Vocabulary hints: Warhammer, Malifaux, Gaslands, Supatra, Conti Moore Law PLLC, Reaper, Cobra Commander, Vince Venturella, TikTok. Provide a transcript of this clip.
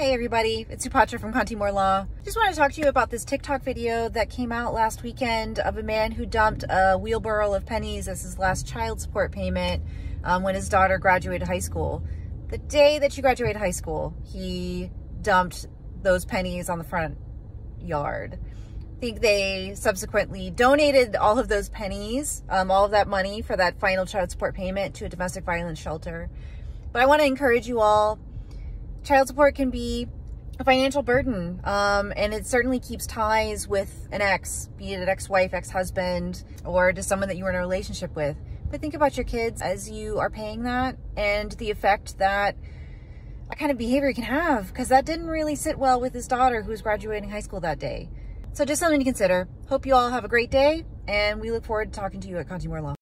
Hey everybody, it's Supatra from Conti Moore Law. Just want to talk to you about this TikTok video that came out last weekend of a man who dumped a wheelbarrow of pennies as his last child support payment when his daughter graduated high school. The day that she graduated high school, he dumped those pennies on the front yard. I think they subsequently donated all of those pennies, all of that money for that final child support payment to a domestic violence shelter. But I want to encourage you all, child support can be a financial burden, and it certainly keeps ties with an ex, be it an ex-wife, ex-husband, or to someone that you were in a relationship with. But think about your kids as you are paying that and the effect that kind of behavior can have, because that didn't really sit well with his daughter who was graduating high school that day. So just something to consider. Hope you all have a great day, and we look forward to talking to you at Conti Moore Law.